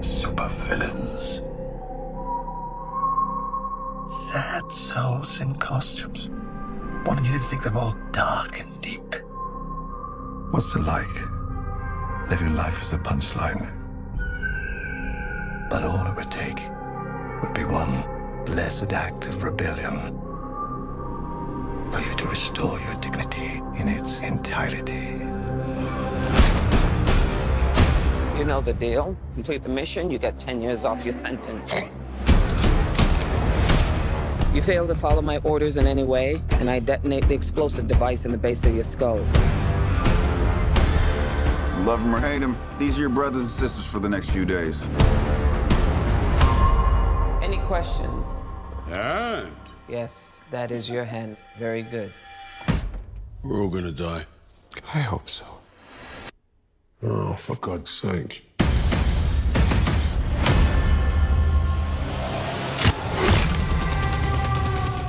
supervillains. Sad souls in costumes, wanting you to think they're all dark and deep. What's it like? Living life as a punchline. But all it would take would be one blessed act of rebellion for you to restore your dignity in its entirety. You know the deal. Complete the mission, you get 10 years off your sentence. You fail to follow my orders in any way, and I detonate the explosive device in the base of your skull. Love them or hate them, these are your brothers and sisters for the next few days. Any questions? Hand? Yes, that is your hand. Very good. We're all gonna die. I hope so. Oh, for God's sake.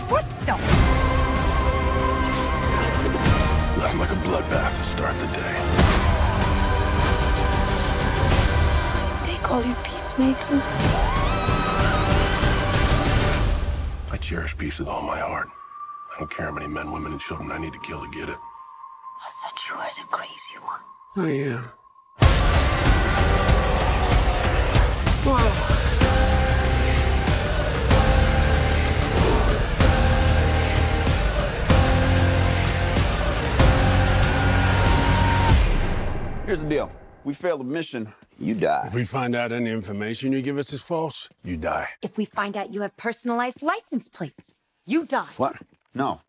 What the? Nothing like a bloodbath to start the day. They call you Peacemaker? I cherish peace with all my heart. I don't care how many men, women, and children I need to kill to get it. I thought you were the crazy one. I am. Whoa. Here's the deal. We fail the mission, you die. If we find out any information you give us is false, you die. If we find out you have personalized license plates, you die. What? No.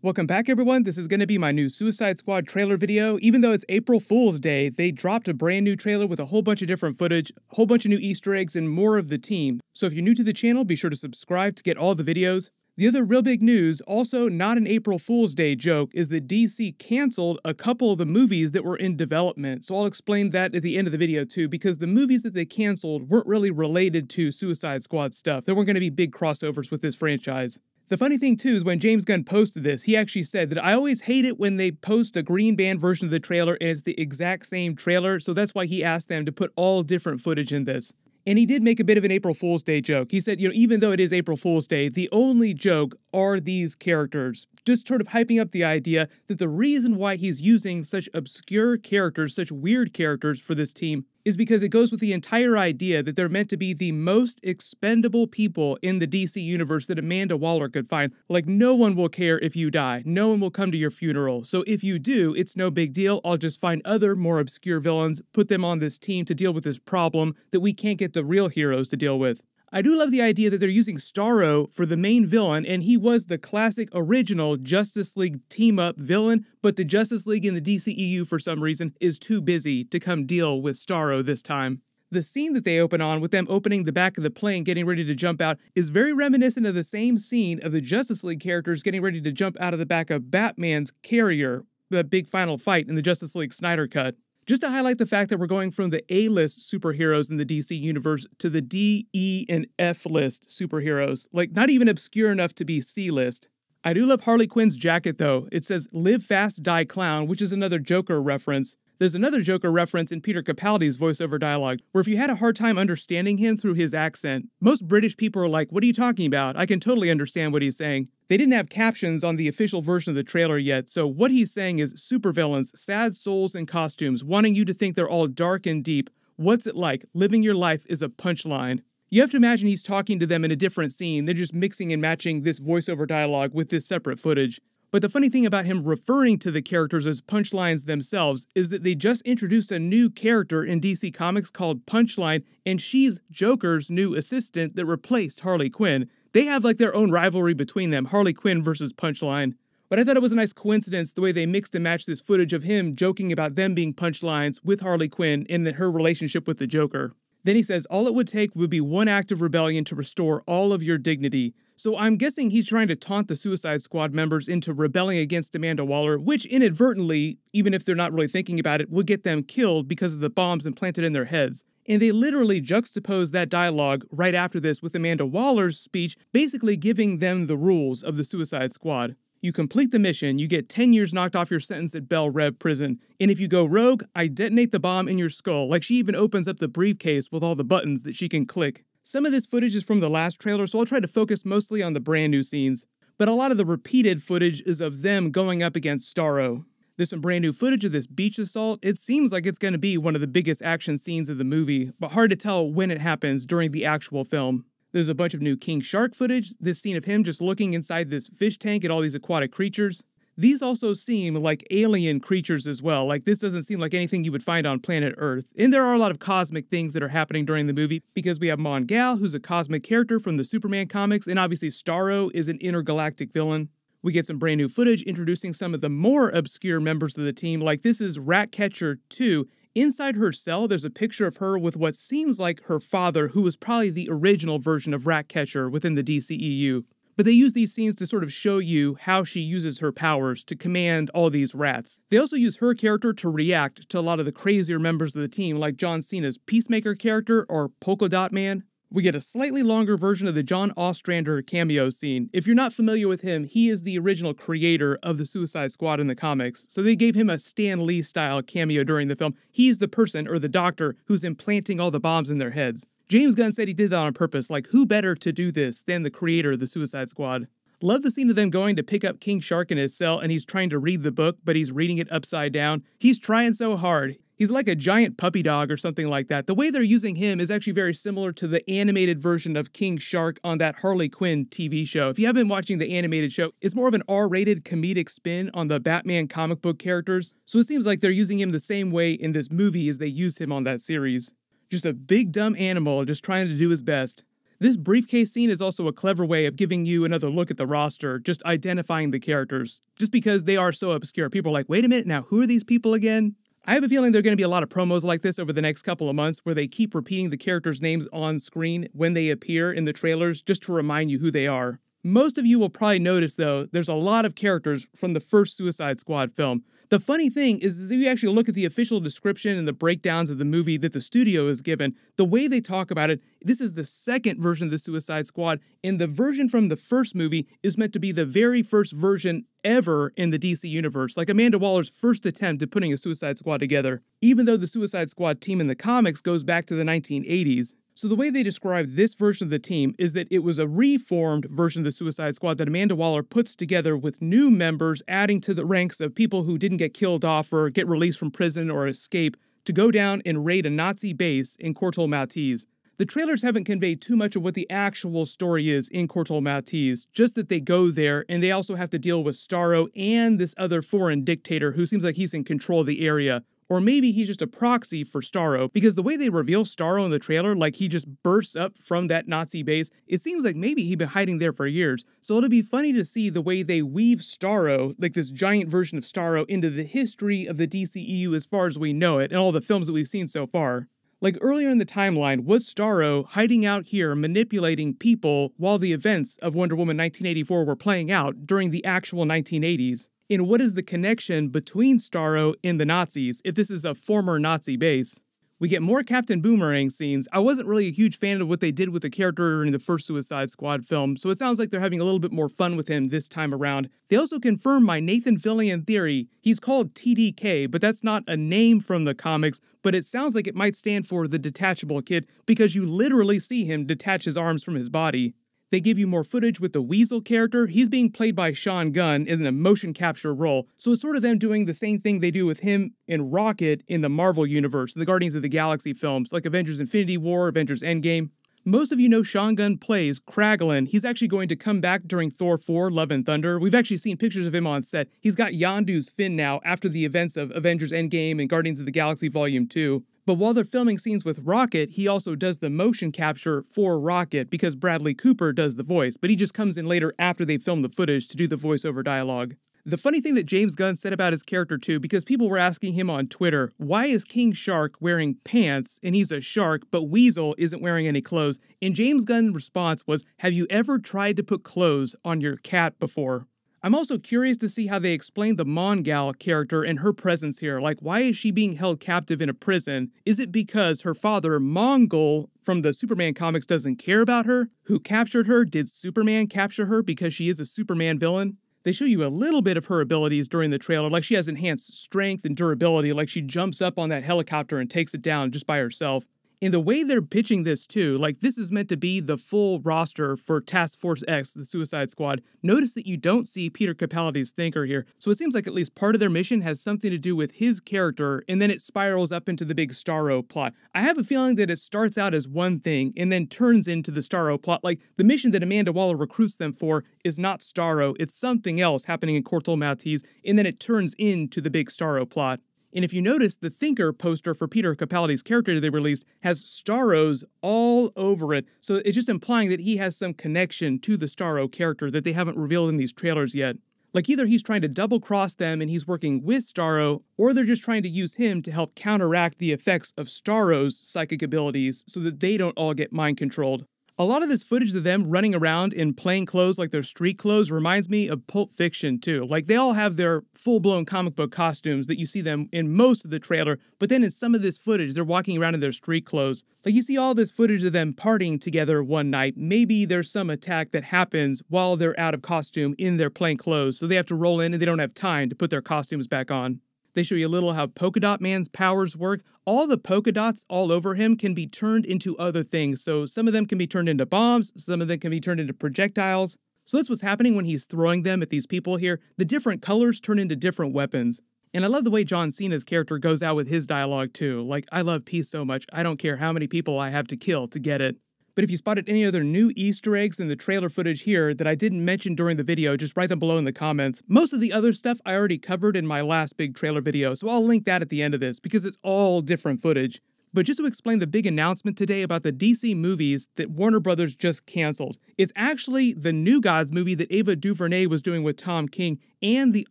Welcome back, everyone. This is going to be my new Suicide Squad trailer video. Even though it's April Fool's Day, they dropped a brand new trailer with a whole bunch of different footage, a whole bunch of new Easter eggs, and more of the team. So if you're new to the channel, be sure to subscribe to get all the videos. The other real big news, also not an April Fool's Day joke, is that DC canceled a couple of the movies that were in development. So I'll explain that at the end of the video too, because the movies that they canceled weren't really related to Suicide Squad stuff. There weren't going to be big crossovers with this franchise. The funny thing, too, is when James Gunn posted this, he actually said that I always hate it when they post a green band version of the trailer and it's the exact same trailer, so that's why he asked them to put all different footage in this. And he did make a bit of an April Fool's Day joke. He said, you know, even though it is April Fool's Day, the only joke are these characters. Just sort of hyping up the idea that the reason why he's using such obscure characters, such weird characters for this team, is because it goes with the entire idea that they're meant to be the most expendable people in the DC universe that Amanda Waller could find. Like, no one will care if you die. No one will come to your funeral. So if you do, it's no big deal. I'll just find other more obscure villains, put them on this team to deal with this problem that we can't get the real heroes to deal with. I do love the idea that they're using Starro for the main villain, and he was the classic original Justice League team-up villain, but the Justice League in the DCEU for some reason is too busy to come deal with Starro this time. The scene that they open on, with them opening the back of the plane getting ready to jump out, is very reminiscent of the same scene of the Justice League characters getting ready to jump out of the back of Batman's carrier, the big final fight in the Justice League Snyder Cut. Just to highlight the fact that we're going from the A-list superheroes in the DC universe to the D, E, and F-list superheroes. Like, not even obscure enough to be C-list. I do love Harley Quinn's jacket, though. It says, "Live fast, die clown," which is another Joker reference. There's another Joker reference in Peter Capaldi's voiceover dialogue, where if you had a hard time understanding him through his accent, most British people are like, "What are you talking about? I can totally understand what he's saying." They didn't have captions on the official version of the trailer yet, so what he's saying is supervillains, sad souls in costumes, wanting you to think they're all dark and deep. What's it like? Living your life is a punchline. You have to imagine he's talking to them in a different scene. They're just mixing and matching this voiceover dialogue with this separate footage. But the funny thing about him referring to the characters as punchlines themselves is that they just introduced a new character in DC Comics called Punchline, and she's Joker's new assistant that replaced Harley Quinn. They have like their own rivalry between them, Harley Quinn versus Punchline. But I thought it was a nice coincidence the way they mixed and matched this footage of him joking about them being punchlines with Harley Quinn and her relationship with the Joker. Then he says, all it would take would be one act of rebellion to restore all of your dignity. So I'm guessing he's trying to taunt the Suicide Squad members into rebelling against Amanda Waller, which inadvertently, even if they're not really thinking about it, will get them killed because of the bombs implanted in their heads. And they literally juxtapose that dialogue right after this with Amanda Waller's speech, basically giving them the rules of the Suicide Squad. You complete the mission, you get 10 years knocked off your sentence at Belle Reve prison, and if you go rogue, I detonate the bomb in your skull. Like, she even opens up the briefcase with all the buttons that she can click. Some of this footage is from the last trailer, so I'll try to focus mostly on the brand new scenes, but a lot of the repeated footage is of them going up against Starro. There's some brand new footage of this beach assault. It seems like it's going to be one of the biggest action scenes of the movie, but hard to tell when it happens during the actual film. There's a bunch of new King Shark footage, this scene of him just looking inside this fish tank at all these aquatic creatures. These also seem like alien creatures as well, like this doesn't seem like anything you would find on planet Earth. And there are a lot of cosmic things that are happening during the movie, because we have Mongal, who's a cosmic character from the Superman comics, and obviously Starro is an intergalactic villain. We get some brand new footage introducing some of the more obscure members of the team, like this is Ratcatcher 2. Inside her cell, there's a picture of her with what seems like her father, who was probably the original version of Ratcatcher within the DCEU. But they use these scenes to sort of show you how she uses her powers to command all these rats. They also use her character to react to a lot of the crazier members of the team, like John Cena's Peacemaker character or Polka Dot Man. We get a slightly longer version of the John Ostrander cameo scene. If you're not familiar with him, he is the original creator of The Suicide Squad in the comics, so they gave him a Stan Lee-style cameo during the film. He's the person, or the doctor, who's implanting all the bombs in their heads. James Gunn said he did that on purpose, like who better to do this than the creator of The Suicide Squad. Love the scene of them going to pick up King Shark in his cell and he's trying to read the book, but he's reading it upside down. He's trying so hard. He's like a giant puppy dog or something like that. The way they're using him is actually very similar to the animated version of King Shark on that Harley Quinn TV show. If you have been watching the animated show, it's more of an R-rated comedic spin on the Batman comic book characters. So it seems like they're using him the same way in this movie as they used him on that series. Just a big dumb animal just trying to do his best. This briefcase scene is also a clever way of giving you another look at the roster, just identifying the characters. Just because they are so obscure, people are like, wait a minute, now who are these people again? I have a feeling there are going to be a lot of promos like this over the next couple of months where they keep repeating the characters' names on screen when they appear in the trailers just to remind you who they are. Most of you will probably notice, though, there's a lot of characters from the first Suicide Squad film. The funny thing is if you actually look at the official description and the breakdowns of the movie that the studio is given, the way they talk about it, this is the second version of the Suicide Squad, and the version from the first movie is meant to be the very first version ever in the DC universe, like Amanda Waller's first attempt at putting a Suicide Squad together, even though the Suicide Squad team in the comics goes back to the 1980s. So the way they describe this version of the team is that it was a reformed version of the Suicide Squad that Amanda Waller puts together with new members, adding to the ranks of people who didn't get killed off or get released from prison or escape to go down and raid a Nazi base in Corto Maltese. The trailers haven't conveyed too much of what the actual story is in Corto Maltese, just that they go there and they also have to deal with Starro and this other foreign dictator who seems like he's in control of the area. Or maybe he's just a proxy for Starro, because the way they reveal Starro in the trailer, like he just bursts up from that Nazi base, it seems like maybe he'd been hiding there for years. So it'll be funny to see the way they weave Starro, like this giant version of Starro, into the history of the DCEU as far as we know it and all the films that we've seen so far. Like earlier in the timeline, was Starro hiding out here manipulating people while the events of Wonder Woman 1984 were playing out during the actual 1980s? And what is the connection between Starro and the Nazis, if this is a former Nazi base? We get more Captain Boomerang scenes. I wasn't really a huge fan of what they did with the character in the first Suicide Squad film, so it sounds like they're having a little bit more fun with him this time around. They also confirm my Nathan Fillion theory. He's called TDK, but that's not a name from the comics, but it sounds like it might stand for the detachable kid, because you literally see him detach his arms from his body. They give you more footage with the Weasel character. He's being played by Sean Gunn in a motion capture role. So it's sort of them doing the same thing they do with him and Rocket in the Marvel universe, the Guardians of the Galaxy films, like Avengers Infinity War, Avengers Endgame. Most of you know Sean Gunn plays Kraglin. He's actually going to come back during Thor 4, Love and Thunder. We've actually seen pictures of him on set. He's got Yondu's fin now after the events of Avengers Endgame and Guardians of the Galaxy Volume 2. But while they're filming scenes with Rocket, he also does the motion capture for Rocket because Bradley Cooper does the voice, but he just comes in later after they film the footage to do the voiceover dialogue. The funny thing that James Gunn said about his character too, because people were asking him on Twitter, why is King Shark wearing pants and he's a shark, but Weasel isn't wearing any clothes? And James Gunn's response was, have you ever tried to put clothes on your cat before? I'm also curious to see how they explain the Mongal character and her presence here. Like, why is she being held captive in a prison? Is it because her father, Mongul, from the Superman comics doesn't care about her? Who captured her? Did Superman capture her because she is a Superman villain? They show you a little bit of her abilities during the trailer, like she has enhanced strength and durability, like she jumps up on that helicopter and takes it down just by herself. And the way they're pitching this too, like this is meant to be the full roster for Task Force X, the Suicide Squad. Notice that you don't see Peter Capaldi's Thinker here, so it seems like at least part of their mission has something to do with his character, and then it spirals up into the big Starro plot. I have a feeling that it starts out as one thing and then turns into the Starro plot. Like, the mission that Amanda Waller recruits them for is not Starro, it's something else happening in Corto Maltese, and then it turns into the big Starro plot. And if you notice, the Thinker poster for Peter Capaldi's character they released has Starros all over it, so it's just implying that he has some connection to the Starro character that they haven't revealed in these trailers yet. Like, either he's trying to double-cross them and he's working with Starro, or they're just trying to use him to help counteract the effects of Starro's psychic abilities so that they don't all get mind-controlled. A lot of this footage of them running around in plain clothes, like their street clothes, reminds me of Pulp Fiction too. Like, they all have their full-blown comic book costumes that you see them in most of the trailer, but then in some of this footage, they're walking around in their street clothes. Like, you see all this footage of them partying together one night. Maybe there's some attack that happens while they're out of costume in their plain clothes, so they have to roll in and they don't have time to put their costumes back on. They show you a little how Polka Dot Man's powers work. All the polka dots all over him can be turned into other things. So some of them can be turned into bombs, some of them can be turned into projectiles. So that's what's happening when he's throwing them at these people here. The different colors turn into different weapons. And I love the way John Cena's character goes out with his dialogue too. Like, I love peace so much, I don't care how many people I have to kill to get it. But if you spotted any other new Easter eggs in the trailer footage here that I didn't mention during the video, just write them below in the comments. Most of the other stuff I already covered in my last big trailer video, so I'll link that at the end of this because it's all different footage. But just to explain the big announcement today about the DC movies that Warner Brothers just canceled. It's actually the New Gods movie that Ava DuVernay was doing with Tom King and the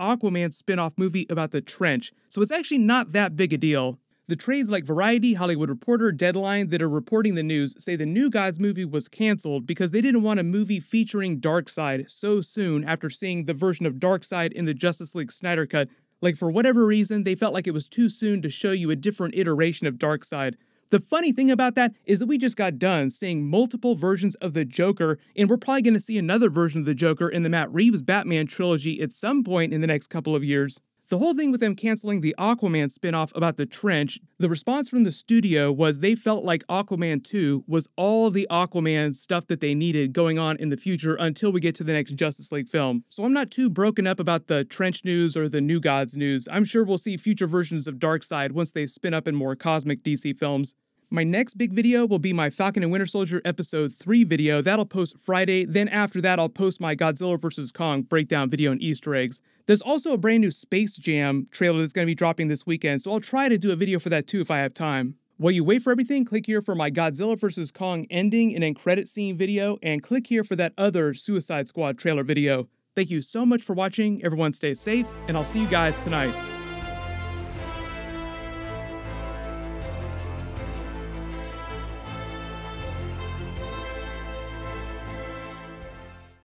Aquaman spin-off movie about the Trench, so it's actually not that big a deal. The trades like Variety, Hollywood Reporter, Deadline that are reporting the news say the New Gods movie was canceled because they didn't want a movie featuring Darkseid so soon after seeing the version of Darkseid in the Justice League Snyder Cut. Like, for whatever reason, they felt like it was too soon to show you a different iteration of Darkseid. The funny thing about that is that we just got done seeing multiple versions of the Joker, and we're probably going to see another version of the Joker in the Matt Reeves Batman trilogy at some point in the next couple of years. The whole thing with them canceling the Aquaman spin-off about the Trench, the response from the studio was they felt like Aquaman 2 was all the Aquaman stuff that they needed going on in the future until we get to the next Justice League film. So I'm not too broken up about the Trench news or the New Gods news. I'm sure we'll see future versions of Darkseid once they spin up in more cosmic DC films. My next big video will be my Falcon and Winter Soldier Episode 3 video. That'll post Friday, then after that I'll post my Godzilla vs Kong breakdown video and Easter eggs. There's also a brand new Space Jam trailer that's going to be dropping this weekend, so I'll try to do a video for that too if I have time. While you wait for everything, click here for my Godzilla vs Kong ending and end credit scene video, and click here for that other Suicide Squad trailer video. Thank you so much for watching, everyone stay safe, and I'll see you guys tonight.